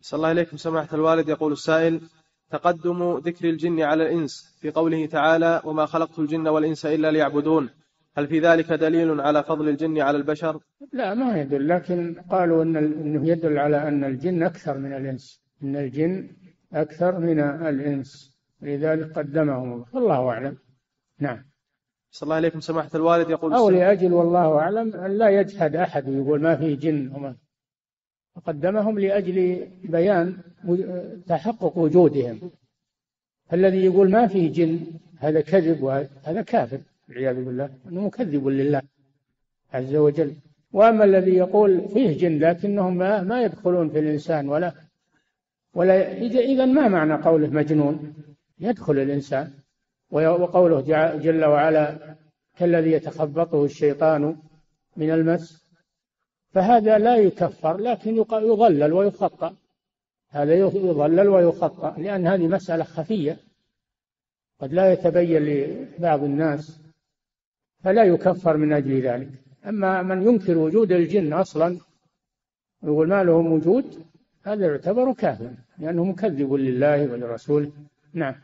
صلى الله عليكم سماحة الوالد. يقول السائل: تقدم ذكر الجن على الإنس في قوله تعالى: وما خلقت الجن والإنس إلا ليعبدون، هل في ذلك دليل على فضل الجن على البشر؟ لا، ما يدل، لكن قالوا أنه يدل على أن الجن أكثر من الإنس، أن الجن أكثر من الإنس، لذلك قدمهم، والله أعلم. نعم. صلى الله عليكم سماحة الوالد. يقول أو لأجل، والله أعلم، أن لا يجحد أحد ويقول ما في جن وما، قدمهم لأجل بيان تحقق وجودهم. الذي يقول ما فيه جن هذا كذب، وهذا كافر والعياذ بالله، أنه مكذب لله عز وجل. وأما الذي يقول فيه جن لكنهم ما يدخلون في الإنسان ولا إذا ما معنى قوله مجنون؟ يدخل الإنسان. وقوله جل وعلا: كالذي يتخبطه الشيطان من المس، فهذا لا يكفر لكن يضلل ويخطأ، هذا يضلل ويخطأ، لأن هذه مسألة خفية قد لا يتبين لبعض الناس، فلا يكفر من أجل ذلك. أما من ينكر وجود الجن أصلا ويقول ما لهم وجود، هذا يعتبر كافر، لأنه مكذب لله ولرسوله. نعم.